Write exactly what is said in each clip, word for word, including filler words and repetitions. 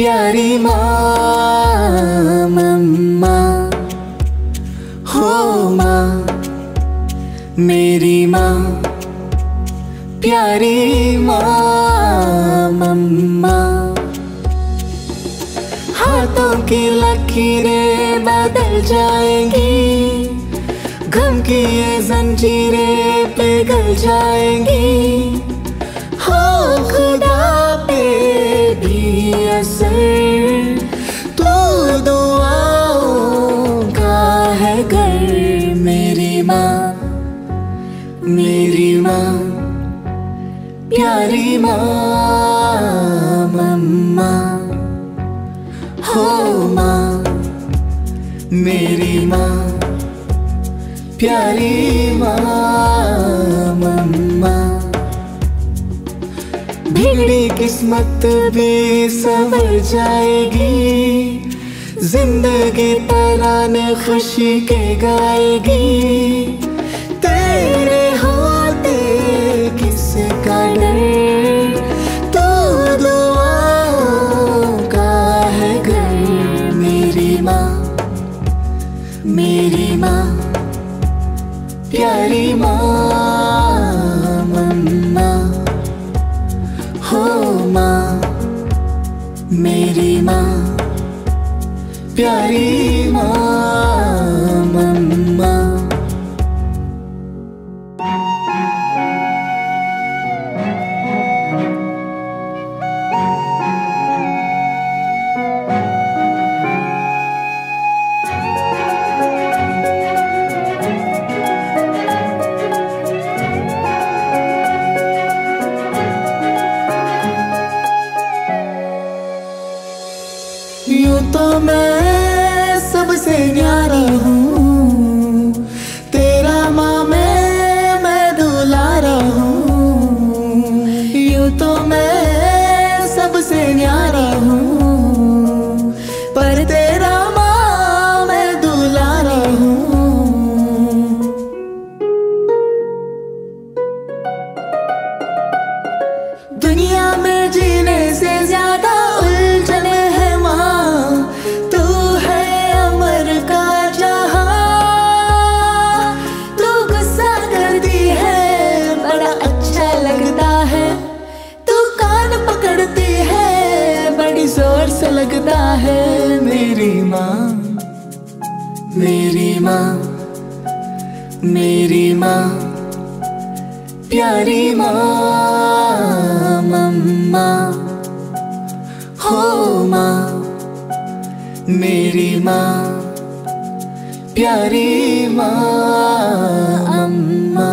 प्यारी माँ, मम्मा हो माँ, मेरी माँ, प्यारी माँ, मम्मा। हाथों की लकीरें बदल जाएंगी, गम की ये जंजीरें पिघल जाएंगी। हो खुदा पे भी असर तो दुआओं का है घर। मेरी माँ, मेरी माँ, प्यारी माँ, मम्मा हो माँ, मेरी माँ, प्यारी माँ, मम्मा। बिगड़ी किस्मत भी संवर जाएगी, जिंदगी तराने खुशी के गाएगी। तेरे होते किसका डर, तो दुआओं का है घर। मेरी माँ, मेरी माँ, प्यारी माँ, मम्मा हो माँ, मेरी माँ, प्यारी माँ, मम्मा। मैं सबसे न्यारा हूँ तेरा माँ, मैं मैं दुलारा हूँ। यूँ तो मैं सबसे न्यारा हूँ, पर तेरा माँ मैं दुलारा हूँ। दुनिया में जीने से ज्यादा उलझने हैं माँ, जोर से लगता है। मेरी माँ, मेरी माँ, मेरी माँ, प्यारी माँ, मम्मा हो माँ, मेरी माँ, प्यारी माँ, अम्मा।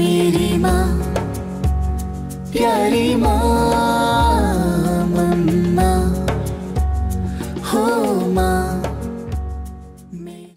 मेरी माँ, प्यारी माँ, मम्मा हो माँ।